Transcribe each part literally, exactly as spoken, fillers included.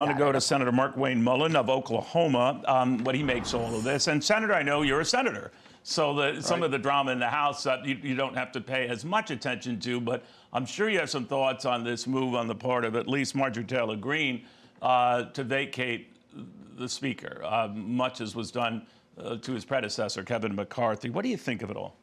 I want to go to Senator Markwayne Mullin of Oklahoma, um, what he makes all of this. And, Senator, I know you're a senator, so the, right. some of the drama in the House uh, you, you don't have to pay as much attention to, but I'm sure you have some thoughts on this move on the part of at least Marjorie Taylor Greene uh, to vacate the Speaker, uh, much as was done uh, to his predecessor, Kevin McCarthy. What do you think of it all?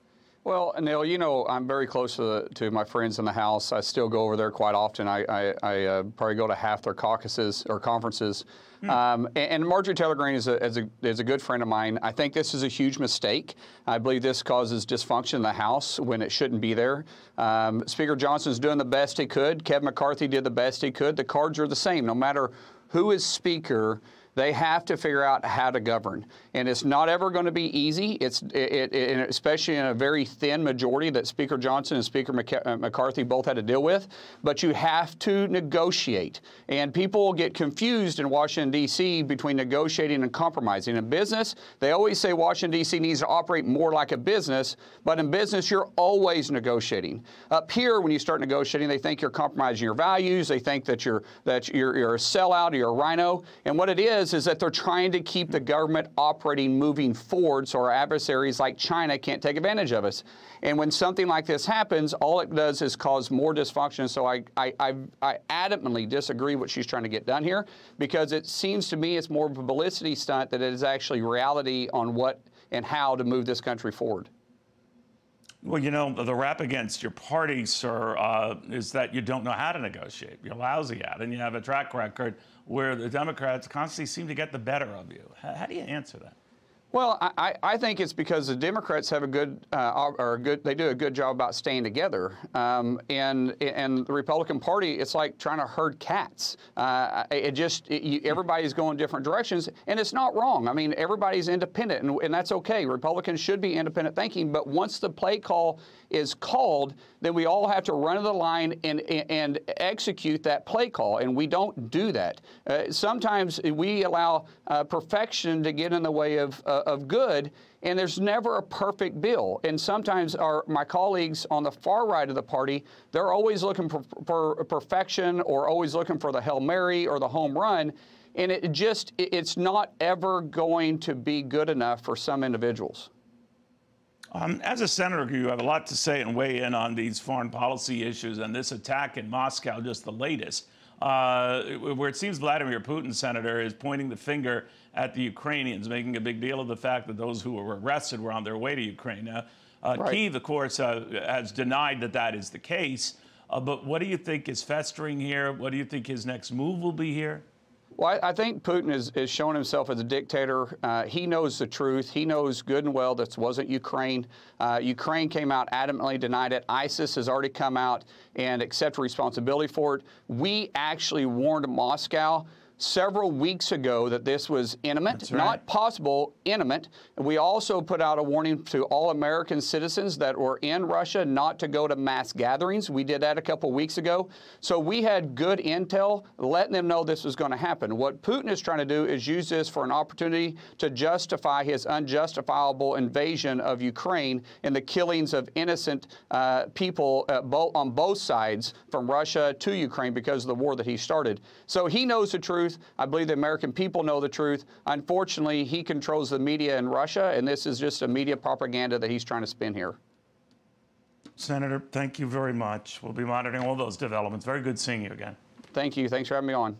Well, Neil, you know, I'm very close to, the, to my friends in the House. I still go over there quite often. I, I, I uh, probably go to half their caucuses or conferences. Hmm. Um, and, and Marjorie Taylor Greene is a, is, a, is a good friend of mine. I think this is a huge mistake. I believe this causes dysfunction in the House when it shouldn't be there. Um, Speaker Johnson's doing the best he could. Kevin McCarthy did the best he could. The cards are the same. No matter who is Speaker, they have to figure out how to govern, and it's not ever going to be easy. It's it, it, especially in a very thin majority that Speaker Johnson and Speaker McCarthy both had to deal with. But you have to negotiate, and people get confused in Washington D C between negotiating and compromising. In business, they always say Washington D C needs to operate more like a business, but in business, you're always negotiating. Up here, when you start negotiating, they think you're compromising your values. They think that you're that you're, you're a sellout or you're a rhino, and what it is. is that they're trying to keep the government operating moving forward so our adversaries like China can't take advantage of us. And when something like this happens, all it does is cause more dysfunction. So I, I, I, I adamantly disagree what she's trying to get done here, because it seems to me it's more of a publicity stunt than it is actually reality on what and how to move this country forward. Well, you know, the rap against your party, sir, uh, is that you don't know how to negotiate. You're lousy at it, and you have a track record where the Democrats constantly seem to get the better of you. How, how do you answer that? Well, I, I think it's because the Democrats have a good, uh, or a good, they do a good job about staying together, um, and and the Republican Party, it's like trying to herd cats. Uh, it just it, you, everybody's going different directions, and it's not wrong. I mean, everybody's independent, and, and that's okay. Republicans should be independent thinking, but once the play call is called, then we all have to run to the line and and, and execute that play call, and we don't do that. Uh, sometimes we allow uh, perfection to get in the way of. Uh, of good, and there's never a perfect bill. And sometimes our, my colleagues on the far right of the party, they're always looking for, for perfection or always looking for the Hail Mary or the home run, and it just, it's not ever going to be good enough for some individuals. Um, as a senator, you have a lot to say and weigh in on these foreign policy issues and this attack in Moscow, just the latest. Uh, where it seems Vladimir Putin, Senator, is pointing the finger at the Ukrainians, making a big deal of the fact that those who were arrested were on their way to Ukraine. Now, uh, right. Kyiv, of course, uh, has denied that that is the case. Uh, but what do you think is festering here? What do you think his next move will be here? Well, I think Putin is, is showing himself as a dictator. Uh, he knows the truth. He knows good and well this wasn't Ukraine. Uh, Ukraine came out adamantly, denied it. ISIS has already come out and accepted responsibility for it. We actually warned Moscow several weeks ago that this was imminent, That's right. not possible, imminent. We also put out a warning to all American citizens that were in Russia not to go to mass gatherings. We did that a couple weeks ago. So we had good intel letting them know this was going to happen. What Putin is trying to do is use this for an opportunity to justify his unjustifiable invasion of Ukraine and the killings of innocent uh, people uh, bo- on both sides from Russia to Ukraine because of the war that he started. So he knows the truth. I believe the American people know the truth. Unfortunately, he controls the media in Russia, and this is just a media propaganda that he's trying to spin here. Senator, thank you very much. We'll be monitoring all those developments. Very good seeing you again. Thank you. Thanks for having me on.